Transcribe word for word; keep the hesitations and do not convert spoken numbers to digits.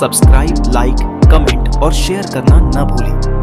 Subscribe, like, comment और share करना न भूलें।